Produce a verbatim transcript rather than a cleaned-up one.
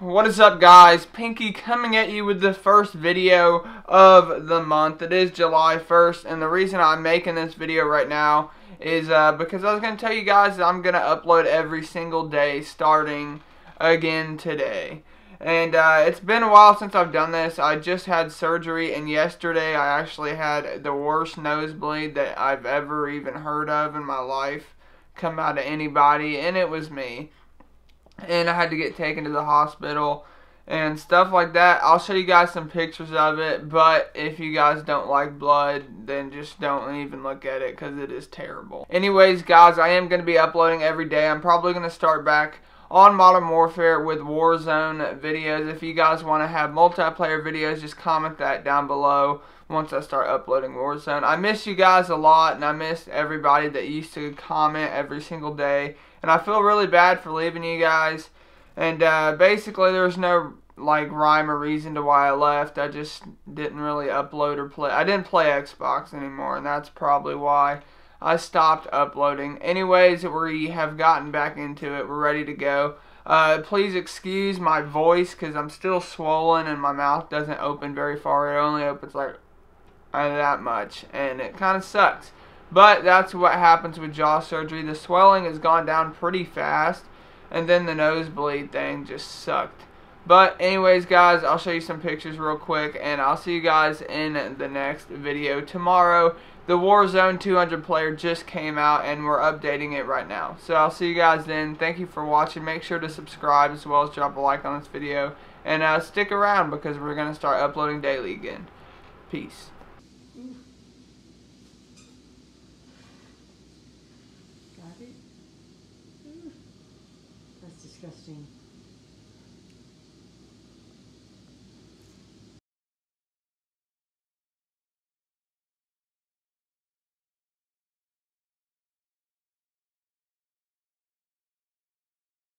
What is up, guys? Pinky coming at you with the first video of the month. It is July first, and the reason I'm making this video right now is uh, because I was going to tell you guys that I'm going to upload every single day starting again today. And uh, it's been a while since I've done this. I just had surgery, and yesterday I actually had the worst nosebleed that I've ever even heard of in my life come out of anybody, and it was me. And I had to get taken to the hospital and stuff like that. I'll show you guys some pictures of it, but if you guys don't like blood, then just don't even look at it because it is terrible. Anyways, guys, I am going to be uploading every day. I'm probably going to start back on Modern Warfare with Warzone videos. If you guys want to have multiplayer videos, just comment that down below once I start uploading Warzone. I miss you guys a lot, and I miss everybody that used to comment every single day. And I feel really bad for leaving you guys. And uh, basically there was no like rhyme or reason to why I left. I just didn't really upload or play. I didn't play Xbox anymore, and that's probably why I stopped uploading. Anyways, we have gotten back into it. We're ready to go. Uh, please excuse my voice because I'm still swollen and my mouth doesn't open very far. It only opens like that much, and it kind of sucks. But that's what happens with jaw surgery. The swelling has gone down pretty fast, and then the nosebleed thing just sucked. But anyways, guys, I'll show you some pictures real quick, and I'll see you guys in the next video tomorrow. The Warzone two hundred player just came out, and we're updating it right now. So I'll see you guys then. Thank you for watching. Make sure to subscribe as well as drop a like on this video. And uh, stick around because we're going to start uploading daily again. Peace.